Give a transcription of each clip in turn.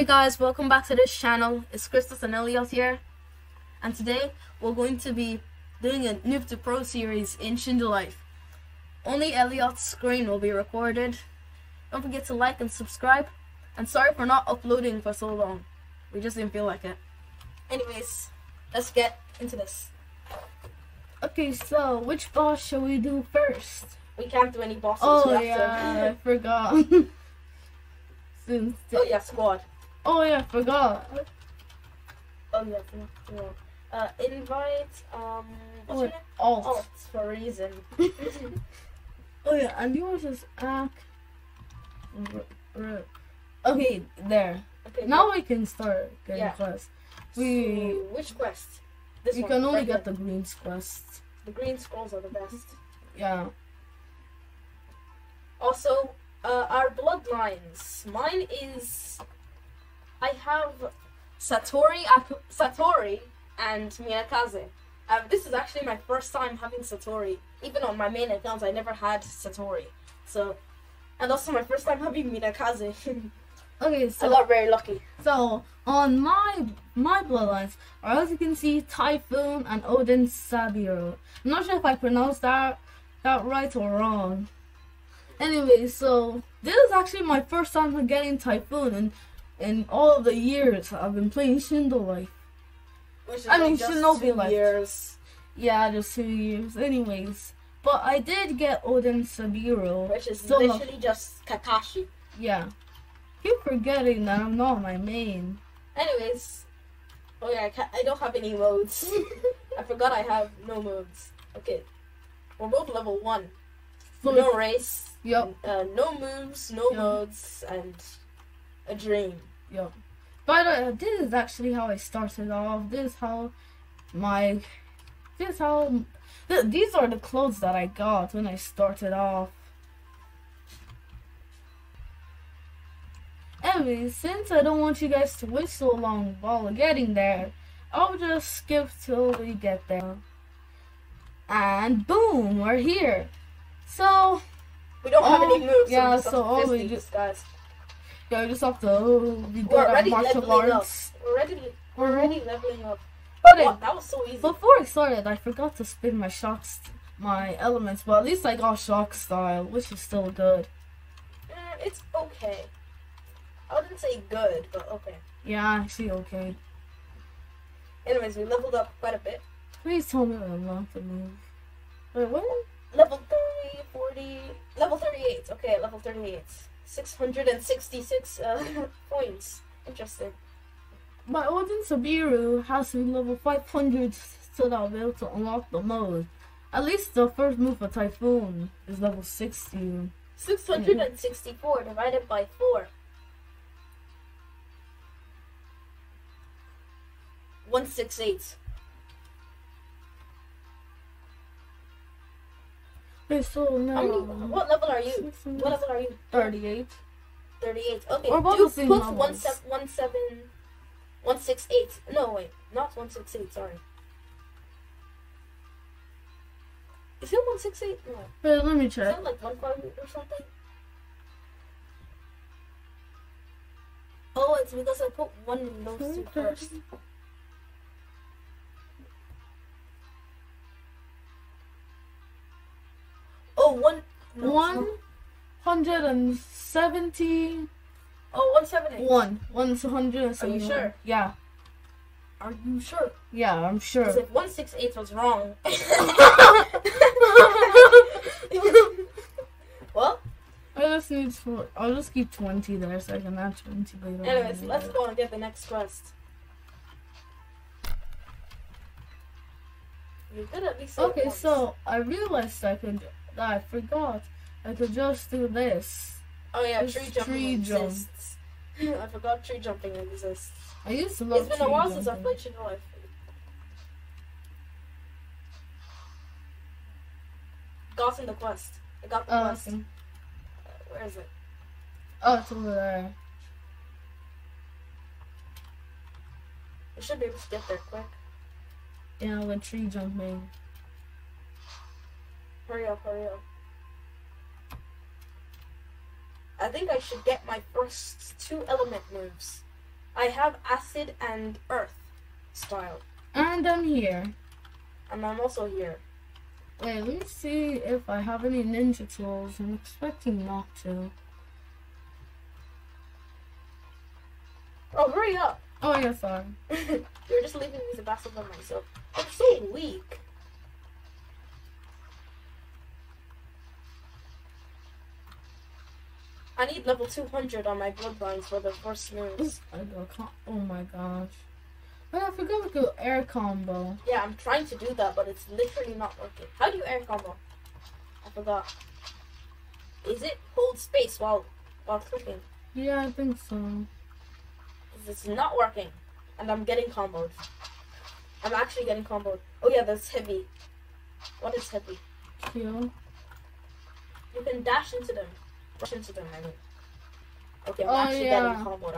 Hey guys, welcome back to this channel. It's Christos and Elliott here, and today we're going to be doing a noob to pro series in Shindo Life. Only Elliott's screen will be recorded. Don't forget to like and subscribe, and sorry for not uploading for so long. We just didn't feel like it. Anyways, let's get into this. Okay, so which boss shall we do first? We can't do any bosses. Oh yeah, I forgot. Oh yeah, squad. Oh yeah, forgot. Oh yeah, forgot. Invite. What's your name? Alt. Alt for a reason. Oh yeah, and yours is act. Okay, there. Okay. Now we can start getting quests. We so, which quest? This you one, can only get the greens quest. The green scrolls are the best. Yeah. Also, our bloodlines. Mine is. I have Satori, and Minakaze. This is actually my first time having Satori. Even on my main accounts, I never had Satori. So, and also my first time having Minakaze. Okay, so I got very lucky. So on my bloodlines, or as you can see, Typhoon and Oden Saburo. I'm not sure if I pronounced that right or wrong. Anyway, so this is actually my first time getting Typhoon in all of the years I've been playing Shindo Life. Which is Shinobi Life. Years. Yeah, just 2 years. Anyways, but I did get Oden Saburo, which is so literally just Kakashi. Yeah, keep forgetting that I'm not my main. Anyways, oh yeah, I don't have any modes. I forgot I have no modes. Okay, we're both level 1. So no race. Yep. No moves, no modes, and a dream. Yep. But this is actually how I started off. These are the clothes that I got when I started off. Anyway, since I don't want you guys to wait so long while getting there, I'll just skip till we get there. And boom, we're here. So we don't have any moves. Yeah, so all we do, guys. Yeah, we just have to be good at martial arts. We're already leveling up. But wow, that was so easy. Before I started, I forgot to spin my elements, but at least I got shock style, which is still good. It's okay. I wouldn't say good, but okay. Yeah, actually okay. Anyways, we leveled up quite a bit. Please tell me I unlocked the move. Wait, what? Level 30, 40, level 38. Okay, level 38. 666 points. Interesting. My Oden Saburo has to be level 500 so that I'll be able to unlock the mode. At least the first move for Typhoon is level 60. 664 divided by 4. 168. So now, what level are you? What level are you? 38. 38. Okay. Dude, put 168. No, wait, not 168. Sorry. Is it 168? No. Wait, let me check. Is it like 158 or something? Oh, it's because I put one in those two first. Oh, 170. Oh, 170. 170. Are you sure? Yeah. Are you sure? Yeah, I'm sure. Because if 168 was wrong. Well, I'll just keep 20 there so I can add 20 later. Anyways, let's go and get the next quest. You could at least. Okay, so I realized I forgot I could just do this. Oh yeah, tree jumping exists. I forgot tree jumping exists. I used to love tree jumping. It's been a while since I've played Shindo Life. Got in the quest. I got the quest. Okay. Where is it? Oh, it's over there. We should be able to get there quick. Yeah, with tree jumping. Hurry up, hurry up. I think I should get my first 2 element moves. I have acid and earth style. And I'm here. And I'm also here. Wait, let me see if I have any ninja trolls. I'm expecting not to. Oh, hurry up! Oh, you're fine. You're just leaving me to battle by myself. I'm so weak. I need level 200 on my bloodlines for the first moves. Oh my gosh. Wait, I forgot to go air combo. Yeah, I'm trying to do that, but it's literally not working. How do you air combo? I forgot. Is it hold space while clicking? Yeah, I think so. It's not working, and I'm getting comboed. I'm actually getting comboed. Oh yeah, that's heavy. What is heavy? Q. You can dash into them. Rush into them, I mean. Okay, I'm actually getting comboed.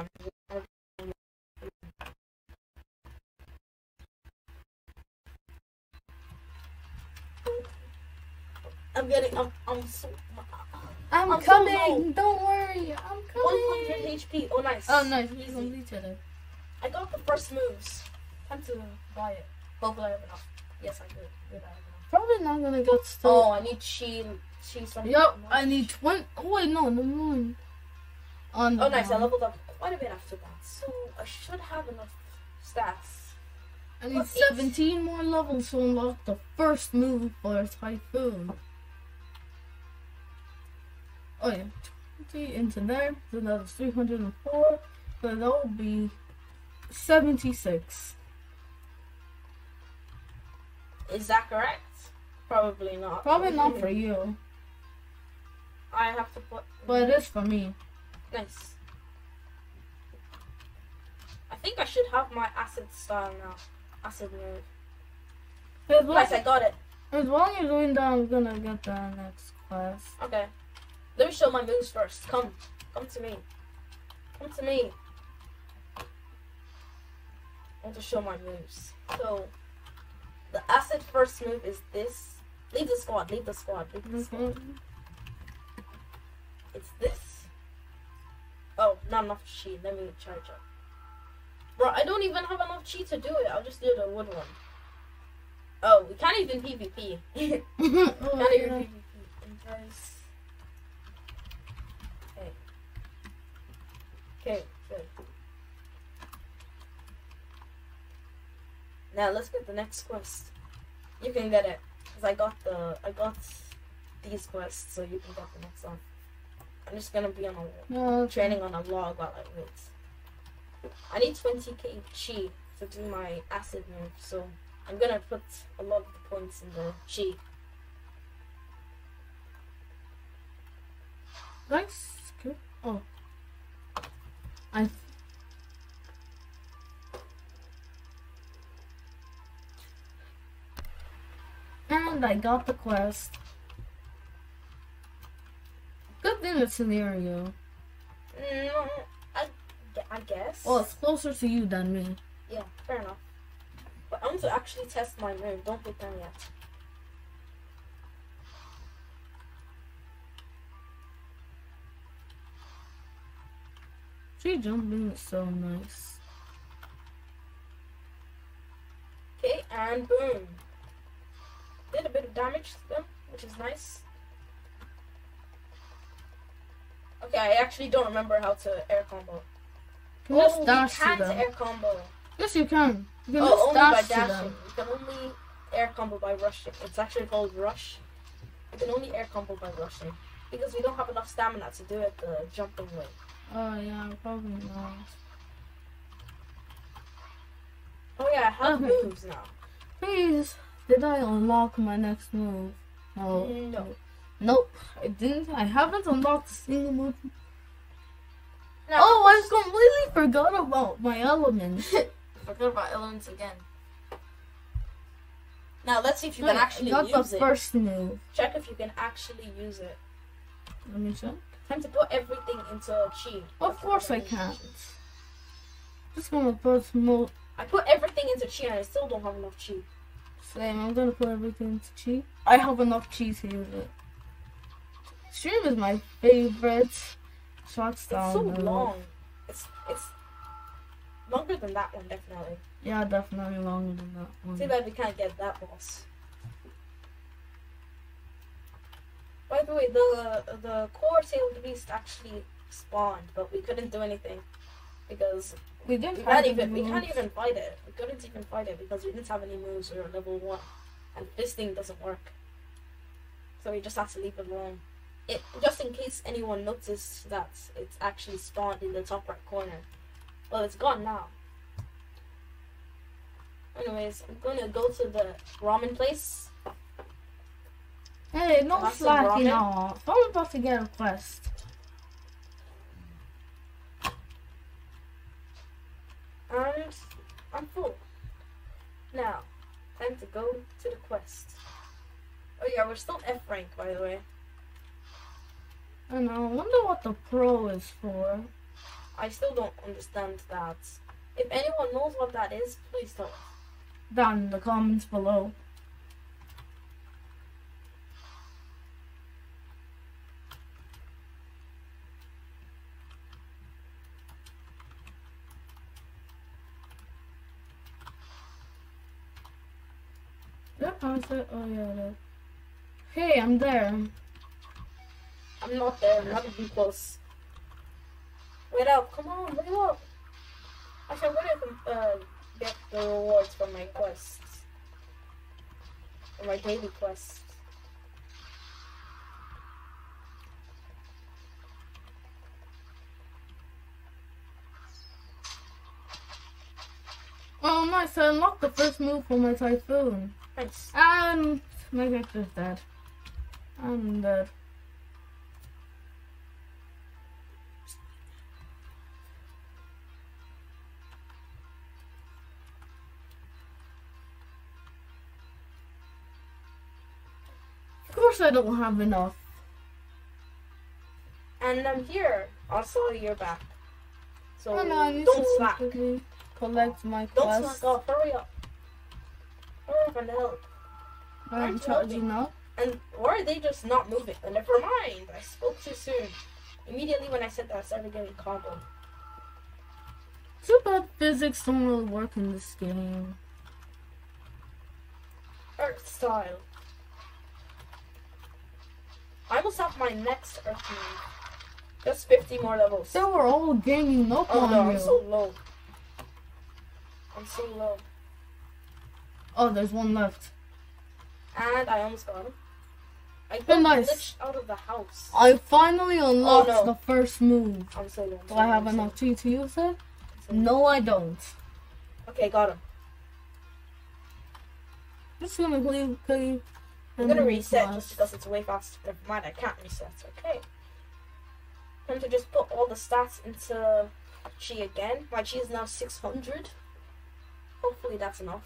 I'm coming! So don't worry, I'm coming! 100 HP, oh nice. Oh nice, we completed it. I got the first moves. Time to buy it. Well, do I have enough? Yes, I do. Probably not gonna get stuck. Oh, I need chi something. Yup, I need 20. Oh wait, no. Oh nice, I leveled up quite a bit after that. So, I should have enough stats. I need 17 more levels to unlock the first move for Typhoon. Oh yeah, 20 into there, so that was 304, so that'll be 76. Is that correct? Probably not. Probably not for you. I have to put... But it is for me. Nice. I think I should have my acid style now. Acid move. Nice, I got it. As long as you're doing that, I'm gonna get that next class. Okay. Let me show my moves first. Come to me. Come to me. I want to show my moves. So, the acid first move is this. Leave the squad. It's this. Oh, not enough chi. Let me charge up. Bro, I don't even have enough chi to do it. I'll just do the wood one. Oh, we can't even PvP. Can't even PvP. Because... Okay, good. Now let's get the next quest. You can get it, cause I got these quests, so you can get the next one. I'm just gonna be on a training on a log while I wait. I need 20k chi to do my acid move, so I'm gonna put a lot of the points in the chi. Nice. Good. Oh. And I got the quest. Good dinner scenario. I guess. Well, it's closer to you than me. Yeah, fair enough. But I want to actually test my move. Don't pick them yet. Tree jumping is so nice. Okay, and boom. Did a bit of damage to them, which is nice. Okay, I actually don't remember how to air combo. You can't air combo. Yes, you can. You can only by dashing. You can only air combo by rushing. It's actually called rush. You can only air combo by rushing. Because we don't have enough stamina to do it the jumping way. Oh yeah, probably not. Oh yeah, I have moves now. Please, did I unlock my next move? No. No. Nope, I didn't. I haven't unlocked a single move. No. Oh, I completely forgot about my elements. Forgot about elements again. Now let's see if you can actually use it. That's the first move. Check if you can actually use it. Let me check. Time to put everything into a chi. Of course I can't. Just gonna put more. I put everything into chi and I still don't have enough chi. Same, I'm gonna put everything into chi. I have enough chi to use it. Stream is my favorite shot style. It's so long. It's Longer than that one, definitely. Yeah, definitely longer than that one. Too bad we can't get that boss. By the way, the core tailed beast actually spawned, but we couldn't do anything because we can't even fight it. We couldn't even fight it because we didn't have any moves. We were level 1, and fisting doesn't work. So we just have to leave it alone. Just in case anyone noticed that it's actually spawned in the top right corner. Well, it's gone now. Anyways, I'm gonna go to the ramen place. Hey, no slacking off. I'm about to get a quest. And I'm full. Now, time to go to the quest. Oh yeah, we're still F rank, by the way. I know, I wonder what the pro is for. I still don't understand that. If anyone knows what that is, please tell us down in the comments below. Did I it? Oh yeah, no. Hey, I'm there. I'm not there, not even close. Wait up, come on, wait up! Actually, I'm gonna get the rewards from my quests. From my daily quests. Oh nice, I unlocked the first move for my Typhoon. Nice. And my character's dead. I'm dead. I don't have enough. And I'm here. Also, you're back. So oh, no, I don't slack. Collect my quest. Don't slack off. Hurry up. Hurry up and help. I'm charging up. And why are they just not moving? And never mind. I spoke too soon. Immediately when I said that, I started getting combo. Too bad physics don't really work in this game. Earth style. I must have my next Earth move. Just 50 more levels. They were all ganging up on you. Oh no, I'm so low. I'm so low. Oh, there's one left. And I almost got him. I got glitched out of the house. I finally unlocked the first move. I'm so low. Do I have enough G to use it? No, I don't. Okay, got him. Just gonna leave. I'm gonna reset just because it's way faster. Never mind, I can't reset. Okay. I'm going to just put all the stats into Chi again. My Chi is now 600. Hopefully that's enough.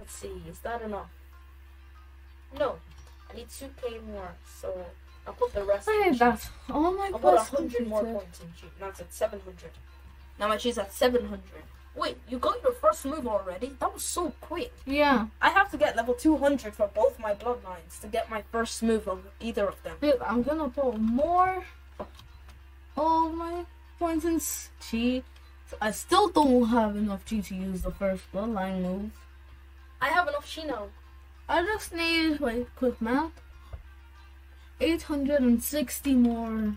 Let's see, is that enough? No. I need 2k more, so I'll put the rest in Chi. That's all my points. I'll put 100 more points in Chi. Now it's at 700. Now my Chi is at 700. Wait, you got your first move already? That was so quick. Yeah. I have to get level 200 for both my bloodlines to get my first move on either of them. Dude, I'm gonna put more all my points in Chi. I still don't have enough Chi to use the first bloodline move. I have enough Chi now. I just need, like, quick math. 860 more.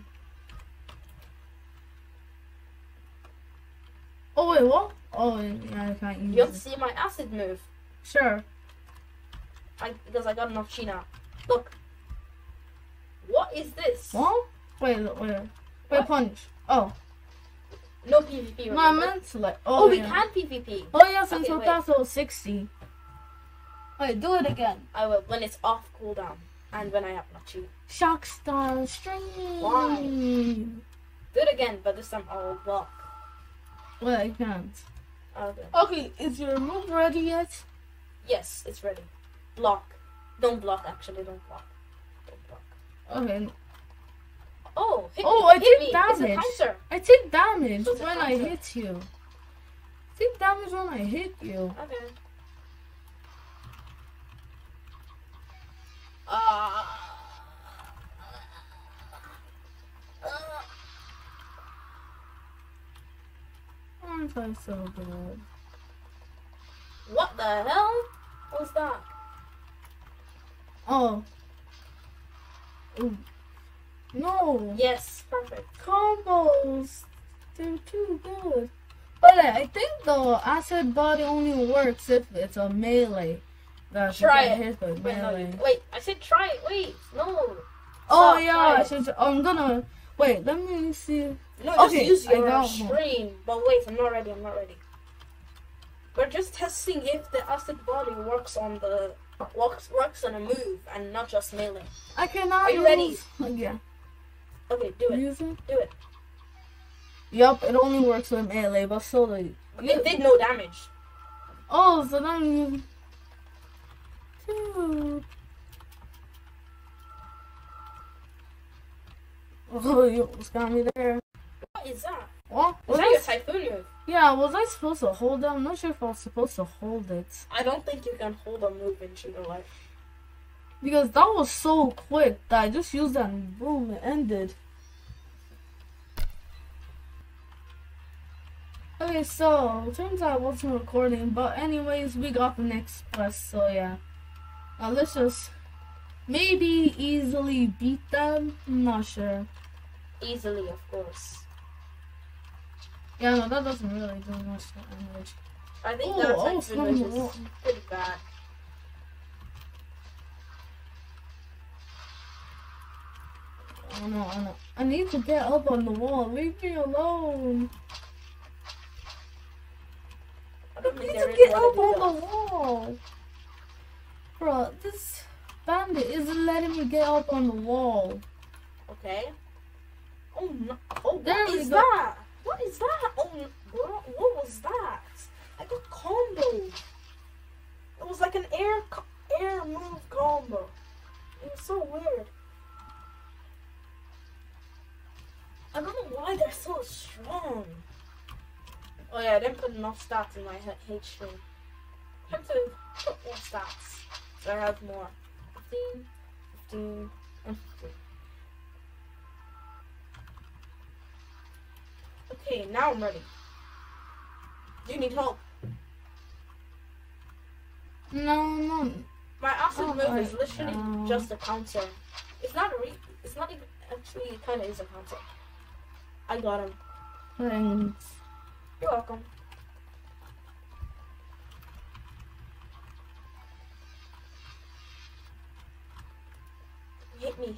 Oh wait, what? Oh, yeah, I can't use it. You want to see my acid move? Sure. Because I got enough Chi now. Look. What is this? What? Wait, punch. Oh. No PvP, remember? No, I meant to like... Oh, we can PvP. Oh yeah, since we're past level 60. Wait, do it again. I will, when it's off cooldown. And when I have enough Chi. Shock style string. Why? Do it again, but this time I'll block. Well, I can't. Okay, is your move ready yet? Yes, it's ready. Block. Don't block, actually. Don't block. Don't block. Okay. Oh, hit me. I take damage. It's a counter. I take damage when I hit you. Take damage when I hit you. Okay. if I so bad. What the hell? What's that? Oh. Ooh. No. Yes. Perfect. Combos. They're too good. But I think the acid body only works if it's a melee. Gosh, try it. Hit, but wait, melee. No, wait, I said try it. Wait, no. Oh, yeah. I should, I'm gonna. Wait, let me see. No, okay, just use your stream. But wait, I'm not ready. We're just testing if the acid body works on the works on a move and not just melee. I cannot. Are you ready? Yeah. Okay, do it. Use it. Do it. Yup, it only works with melee, but so like it did no damage. Oh, so then dude. Oh, you got me there. What is that? What? Was that your Typhoon move? Yeah, was I supposed to hold it? I'm not sure if I was supposed to hold it. I don't think you can hold a move in Shindo Life. Because that was so quick that I just used that and boom, it ended. Okay, so, turns out I wasn't recording, but anyways, we got the next quest, so yeah. Now let's just maybe easily beat them, I'm not sure. Easily, of course. Yeah, no, that doesn't really do much damage. I think that's actually pretty bad. I know. I need to get up on the wall, leave me alone. I need to get up on the wall! Bro, this bandit isn't letting me get up on the wall. Okay. Oh no. Oh, what is that? What is that? Oh no. What was that? I got comboed. It was like an air move combo. It was so weird. I don't know why they're so strong. Oh yeah, I didn't put enough stats in my HP. I have to put more stats. So I have more. 15, 15, and 15. Okay, now I'm ready. Do you need help? No. My acid move is literally just a counter. It's not even. Actually, it kind of is a counter. I got him. Thanks. You're welcome. Hit me.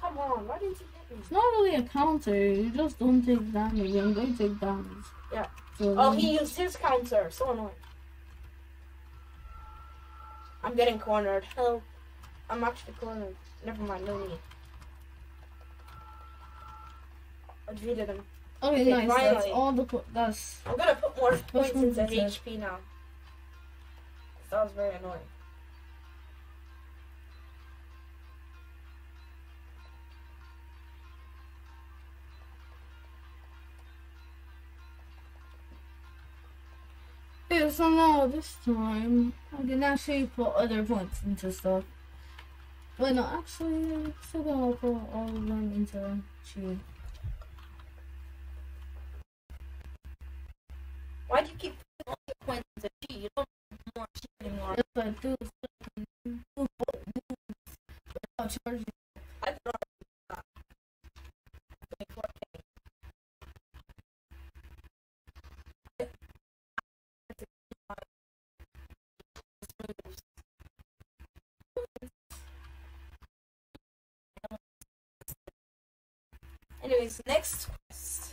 Come on, why didn't you hit me? It's not really a counter, you just don't take damage. I'm going to take damage. Yeah. So he used his counter, so annoying. I'm getting cornered. Help. I'm actually cornered. Never mind, no need. I defeated him. Okay, nice. Finally. That's all the that's. I'm gonna put more points into HP now. That was very annoying. Yeah, so now this time I can actually put other points into stuff. Wait, no, actually, I'm still gonna put all of them into cheat. Why do you keep putting all your points in the G? You don't need more G anymore. Yes, I do. Without charging. I thought I was not. Anyways, next quest.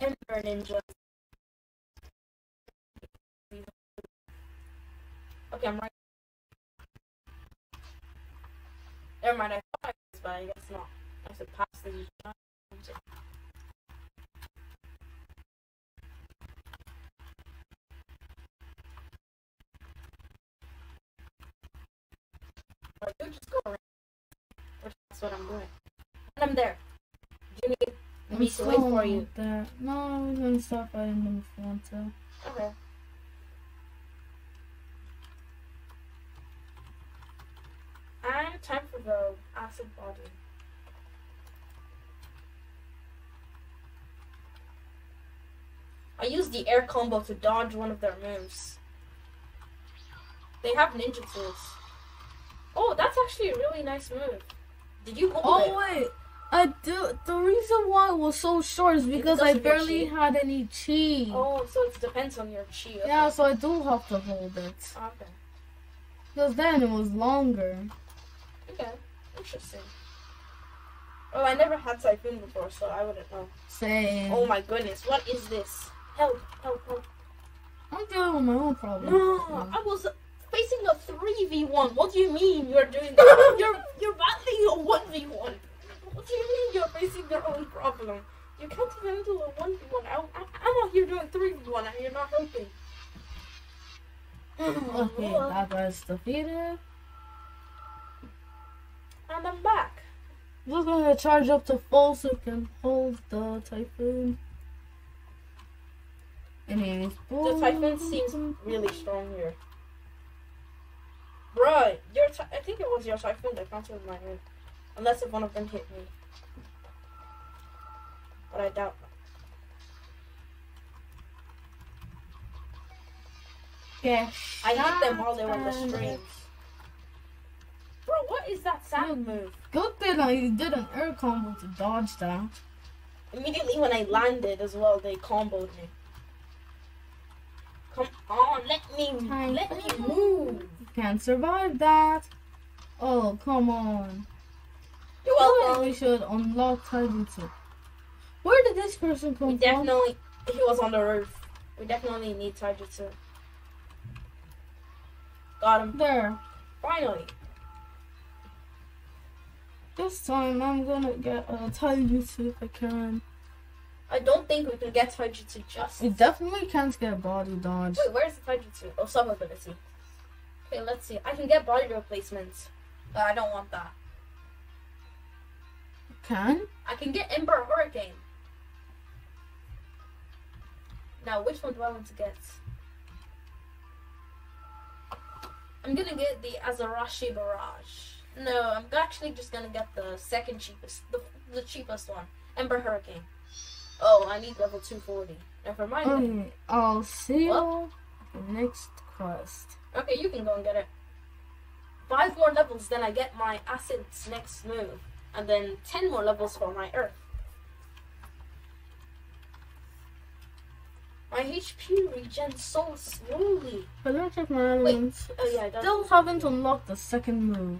Ember Ninja. Okay, I'm right. Never mind, I thought I was, but I guess not. I have to pass the ninja. Or you just go around. Which is what I'm doing. And I'm there. Do you need me to wait for you? There. No, we're gonna stop by him if we want to. Okay. And Time for the acid body. I used the air combo to dodge one of their moves. They have ninjutsus. Oh, that's actually a really nice move. Did you Google it? Oh wait, I do. The reason why it was so short is because I barely had any chi. Oh, so it depends on your chi. Okay. Yeah, so I do have to hold it. Okay. Because then it was longer. Okay, interesting. Well, I never had Typhoon before, so I wouldn't know. Same. Oh my goodness, what is this? Help, help, help. I'm dealing with my own problem. No, yeah. I was facing a 3v1. What do you mean you're doing that? You're battling a 1v1. What do you mean you're facing your own problem? You can't even do a 1v1. I'm out here doing 3v1 and you're not helping. Okay, that was defeated. And I'm back. We're gonna charge up to full so we can hold the Typhoon. Anyways, the Typhoon seems really strong here. Bruh, I think it was your Typhoon that countered my head. Unless if one of them hit me. But I doubt that. Yeah. I hit them while they were on the streams. Bro, what is that sound move? Good thing I did an air combo to dodge that. Immediately when I landed as well, they comboed me. Come on, let me move. You can't survive that. Oh, come on. You're welcome. We should unlock Taijutsu. Where did this person come from? Definitely, he was on the roof. We definitely need Taijutsu. Got him. There. Finally. This time I'm gonna get a Taijutsu if I can. I don't think we can get Taijutsu just. We definitely can't get a body dodge. Wait, where's the Taijutsu? Oh, some ability. Okay, let's see. I can get body replacements, but I don't want that. You can? I can get Ember Hurricane. Now, which one do I want to get? I'm gonna get the Azarashi Barrage. No, I'm actually just gonna get the second cheapest, the cheapest one, Ember Hurricane. Oh, I need level 240. Never mind. I'll see you next quest. Okay, you can go and get it. 5 more levels, then I get my acid's next move, and then 10 more levels for my earth. My HP regen so slowly. But I check my elements. Oh yeah, still haven't unlocked the second move.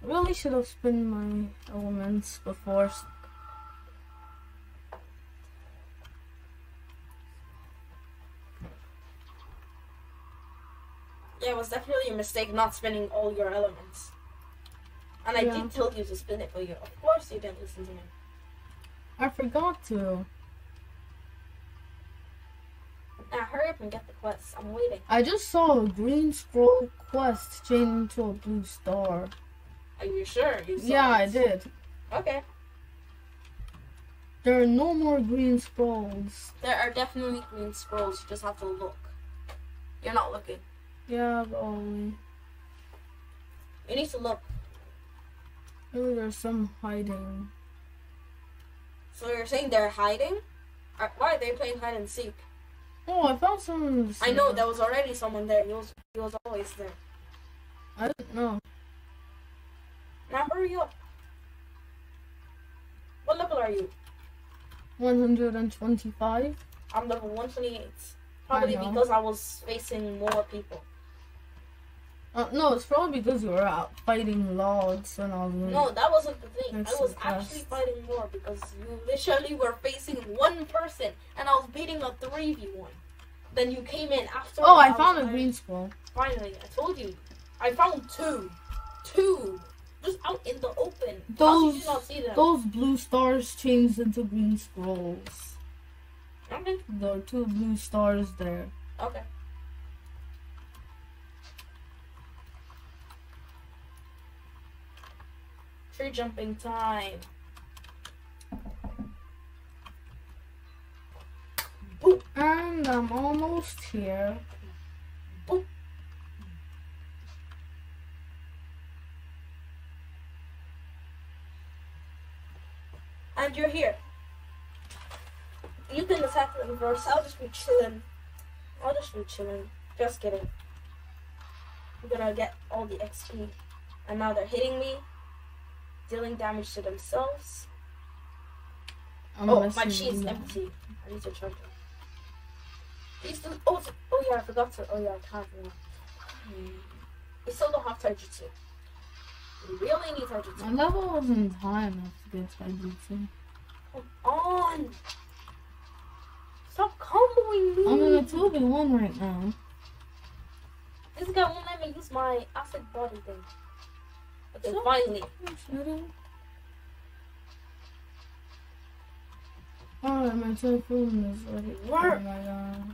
Really should have spent my elements before. Yeah, it was definitely a mistake not spending all your elements. And I did tell you to spend it for you. Of course you didn't listen to me. I forgot to. Now hurry up and get the quest. I'm waiting. I just saw a green scroll quest change into a blue star. Are you sure? You saw it? I did. Okay. There are no more green scrolls. There are definitely green scrolls. You just have to look. You're not looking. Yeah, but only. You need to look. Maybe there's some hiding. So you're saying they're hiding? Why are they playing hide and seek? Oh, I found someone. I know there was already someone there. He was always there. I don't know. Now hurry up. What level are you? 125. I'm level 128. Probably because I was facing more people. No, it's probably because you were out fighting logs and all that. No, that wasn't the thing. I was actually fighting more because you literally were facing one person and I was beating a 3v1. Then you came in after. Oh, I found a green scroll. Finally, I told you. I found two. Two. Just out in the open. How did you not see them? Those blue stars changed into green scrolls. Okay. There are two blue stars there. Okay. Tree jumping time. Boop. And I'm almost here. Boop. and you're here. You can attack the reverse. I'll just be chilling. Just kidding. I'm gonna get all the XP. And now they're hitting me, dealing damage to themselves. Oh, my chi is empty. I need to charge them. These dudes. Oh yeah, I forgot to. Oh yeah, I can't remember. We still don't have Taijutsu. We really need Taijutsu. My level was in time after this Taijutsu. Come on! Stop comboing me! I'm in a 2v1 right now. This guy won't let me use my acid body thing. Okay, so finally. Oh, my telephone is already working. Oh my god.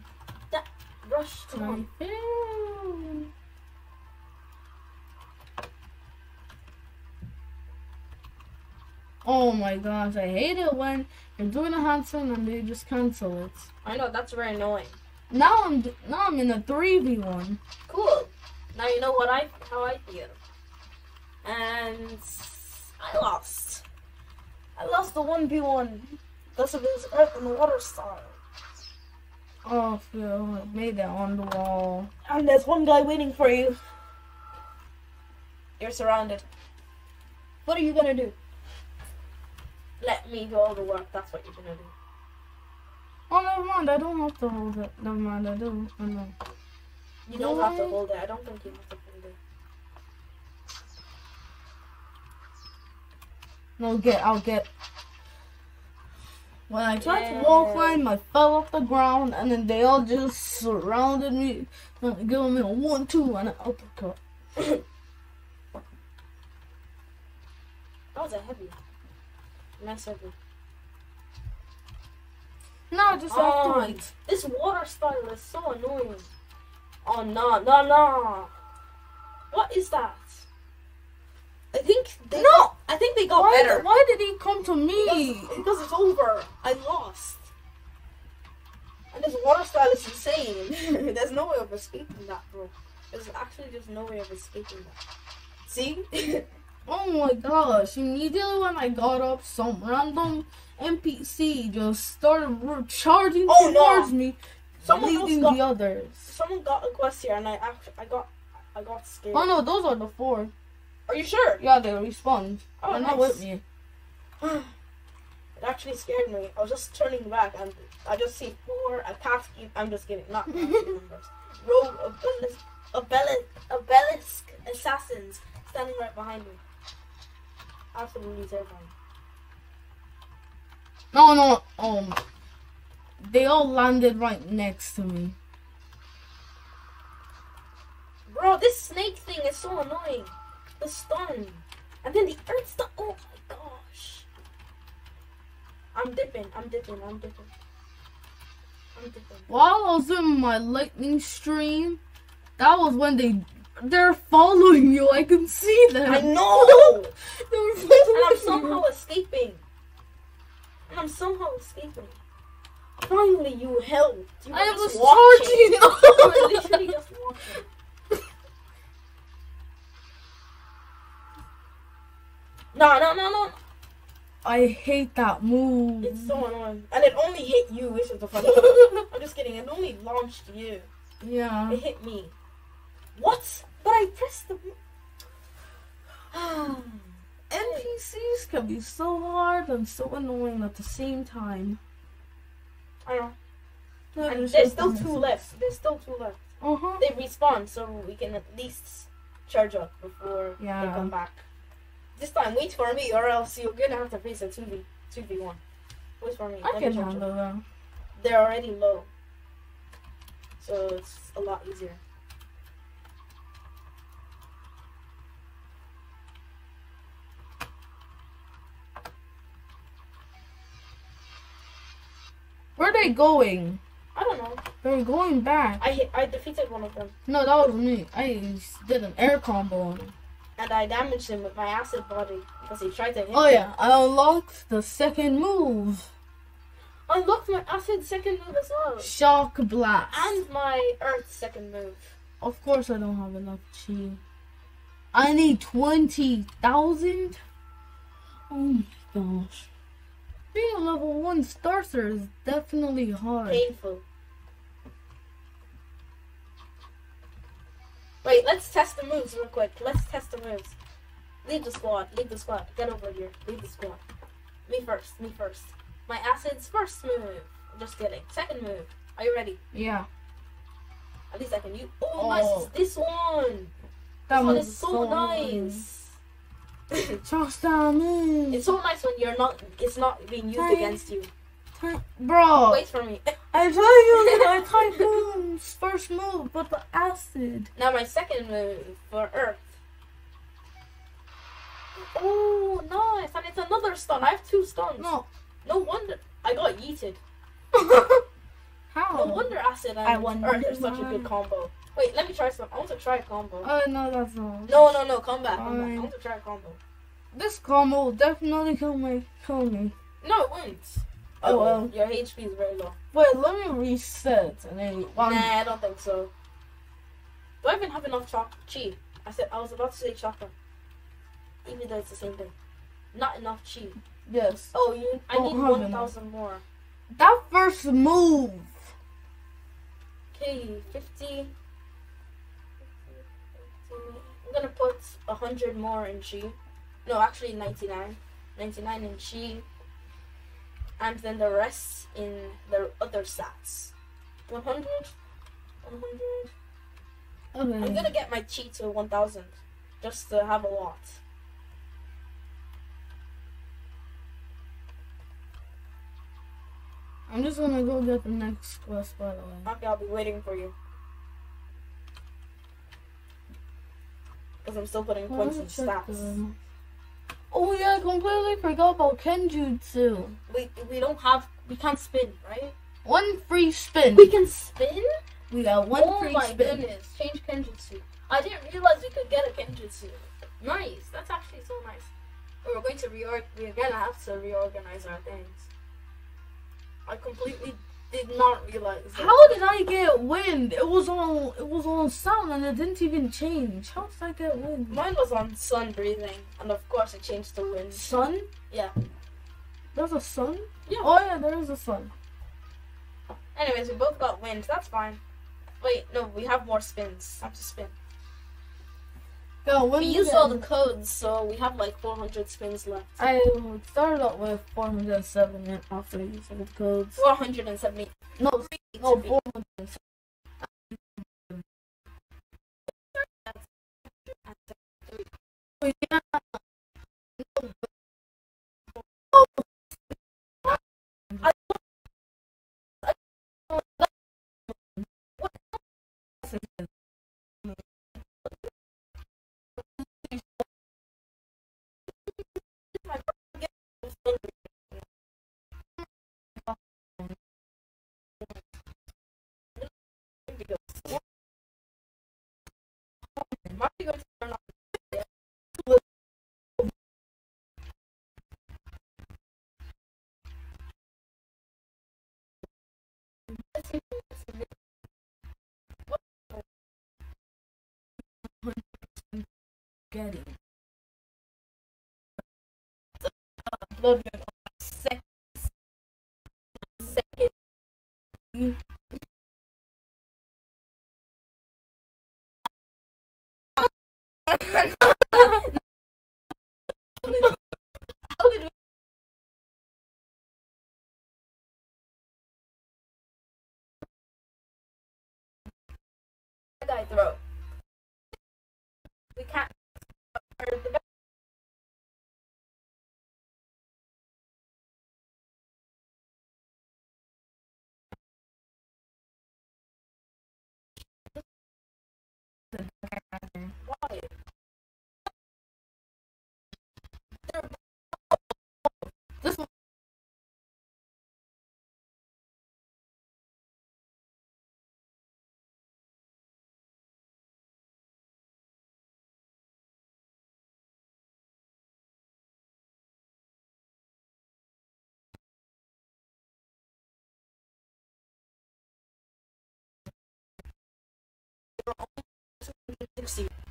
That rush to my phone. Oh my gosh, I hate it when you're doing a Hansen and they just cancel it. I know, that's very annoying. Now I'm in a 3v1. Cool. Now you know what how I feel. And I lost. I lost the 1v1 because of his earth and water style. Oh, Phil, I made that on the wall. And there's one guy waiting for you. You're surrounded. What are you gonna do? Let me do all the work, that's what you're gonna do. Oh, never mind, I don't have to hold it. Never mind, I do. I know. You don't have to hold it, I don't think you have to hold it. No, I'll get. When I tried to wall climb, I fell off the ground, and then they all just surrounded me, giving me a 1-2 and an uppercut. That was a heavy. Nice heavy. No, just have to wait. This water style is so annoying. Oh no! What is that? I think they got better. Why did he come to me? Because it's over. I lost. And this water style is insane. There's no way of escaping that, bro. There's actually just no way of escaping that. See? Oh my gosh. Immediately when I got up, some random NPC just started charging towards me, leading the others. Someone got a quest here and I got scared. Oh no, those are the four. Are you sure? Yeah, they respawned. Oh, they're not with me. It actually scared me. I was just turning back and I just see four. I can't keep. I'm just kidding. Not numbers. Rogue of obelisk assassins standing right behind me. Absolutely terrifying. No. They all landed right next to me. Bro, this snake thing is so annoying. The stun, and then the earth stun. Oh my gosh! I'm dipping. While I was in my lightning stream, that was when they're following you. I can see them. I know. And I'm somehow escaping. Finally, you helped. I was watching. You were literally just watching. No. I hate that move. It's so annoying. And it only hit you, which is the funny part. I'm just kidding. It only launched you. Yeah. It hit me. What? But I pressed the... NPCs can be so hard and so annoying at the same time. I know. No, and there's still two left. Uh-huh. They respawn, so we can at least charge up before they come back. This time, wait for me, or else you're gonna have to face a 2v1. Wait for me. I can handle them. They're already low, so it's a lot easier. Where are they going? I don't know. They're going back. I defeated one of them. No, that was me. I did an air combo on him. And I damaged him with my acid body because he tried to hit me. Oh yeah, I unlocked the second move. Unlocked my acid second move as well. Shock blast. And my earth second move. Of course I don't have enough chi. I need 20,000. Oh my gosh. Being a level 1 starter is definitely hard. Painful. Wait, let's test the moves real quick. Let's test the moves. Leave the squad. Leave the squad. Get over here. Leave the squad. Me first. Me first. My acid's first move. Just kidding. Second move. Are you ready? Yeah. At least I can use. Oh, oh. Nice. This one. That one is so nice. It's so nice when you're not. It's not being used against you. Bro. Wait for me. I tried using my Typhoon's first move, but the acid. Now my second move for Earth. Oh, nice. And it's another stun. I have two stuns. No. No wonder I got yeeted. How? No wonder acid and Earth are such a good combo. Wait, let me try some. I want to try a combo. Oh, no, that's not. No, no, no. Come back. Come back. I want to try a combo. This combo will definitely kill me. No, it won't. Oh, well. Your HP is very low. Wait, let me reset. And then nah, I don't think so. Do I even have enough chi? I was about to say chakra. Even though it's the same thing. Not enough chi. Yes. Oh, you. I need 1,000 more. That first move. Okay, 50. I'm gonna put 100 more in chi. No, actually 99. 99 in chi. And then the rest in the other stats. 100? 100? Okay. I'm gonna get my chi to 1,000. Just to have a lot. I'm just gonna go get the next quest, by the way. Okay, I'll be waiting for you. Because I'm still putting points in stats. Them. Oh yeah, I completely forgot about Kenjutsu. We don't have, we can't spin, right? One free spin. We can spin? We got one free spin. Oh my goodness, change Kenjutsu. I didn't realize we could get a Kenjutsu. Nice, that's actually so nice. We're going to reorganize our things. I completely did not realize that. How did I get wind? It was on sound and it didn't even change. How did I get wind? Mine was on sun breathing, and of course it changed to wind. Sun? Yeah. There's a sun? Yeah. Oh yeah, there is a sun. Anyways, we both got wind. That's fine. Wait, no, we have more spins. I have to spin. Yo, we used all the codes, so we have like 400 spins left. I started out with 407 after using the codes. 470. No, 470. Yeah. Getting love you. Second. Throw. We can't. Why? This one.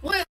What?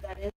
who that is.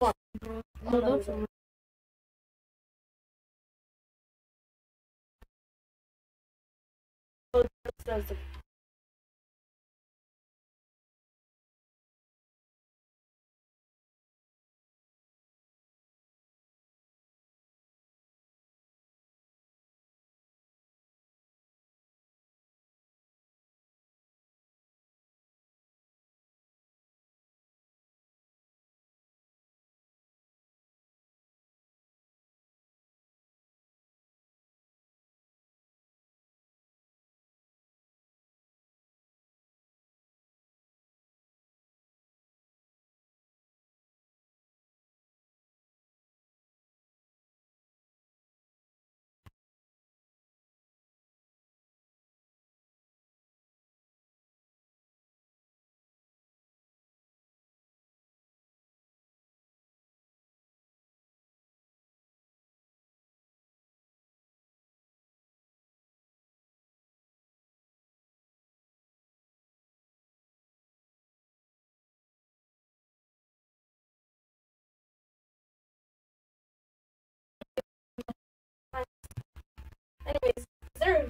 No, that's anyways, there.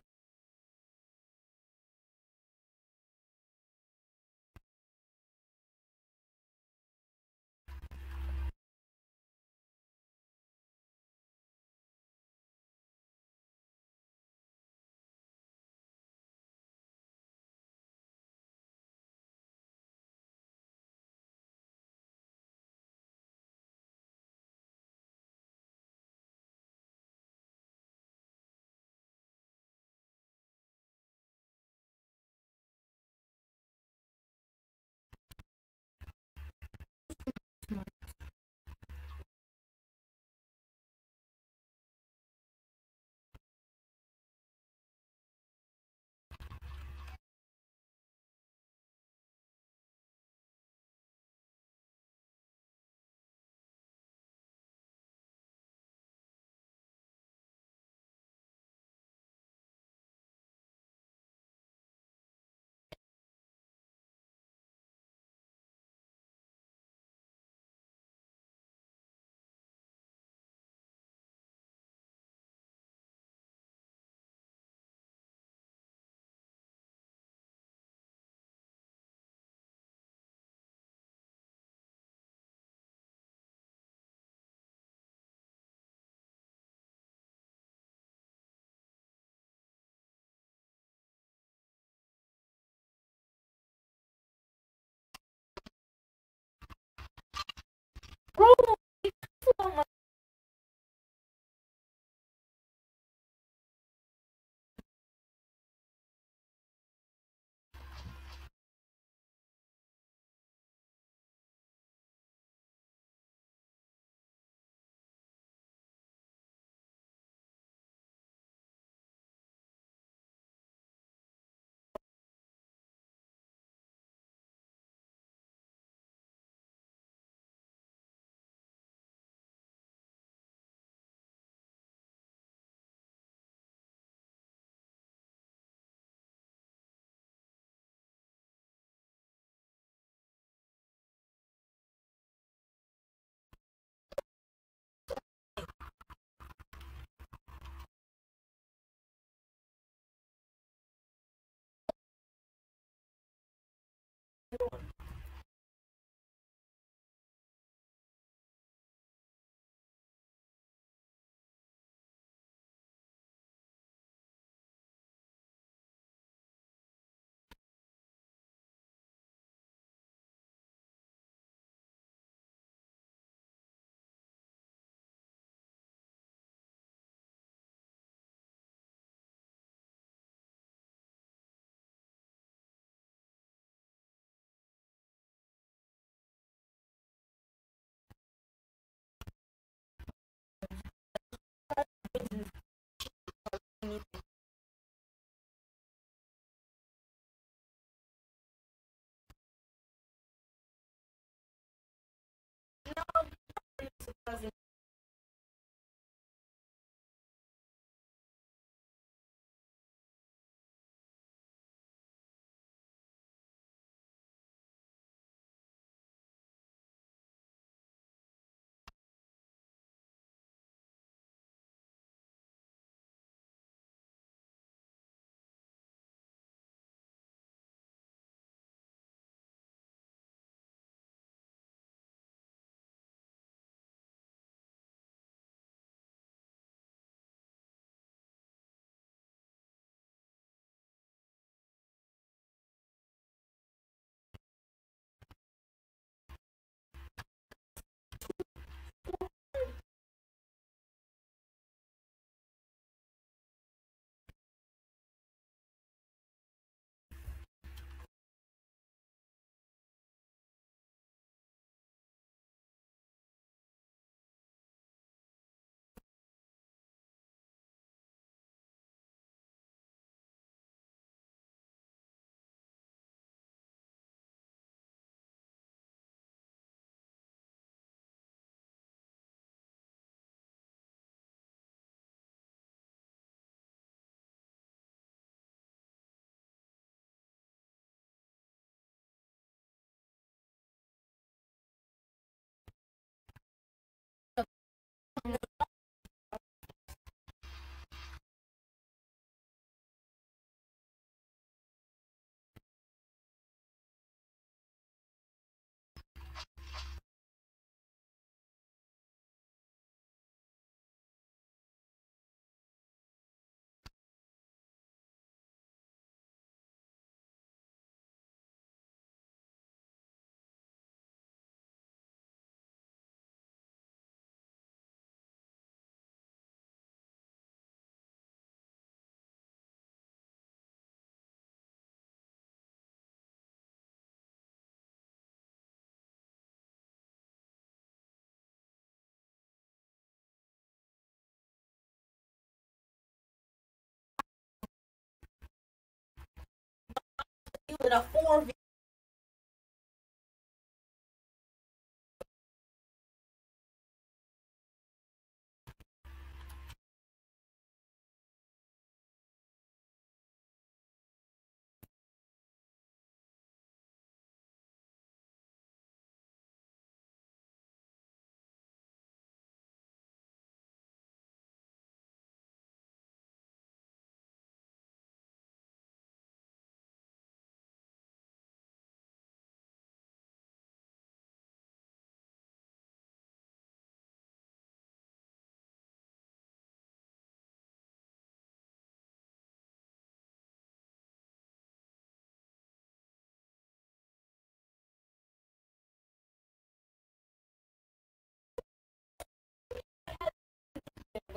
with a 4V.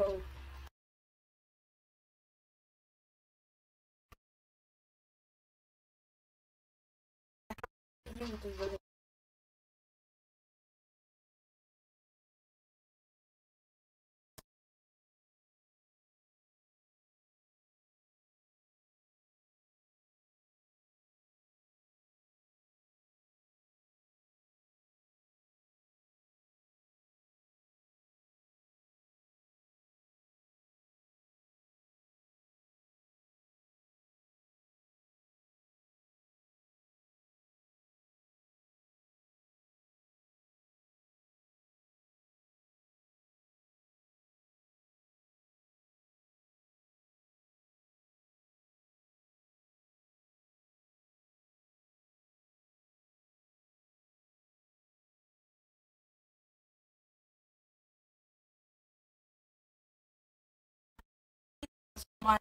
Oh. My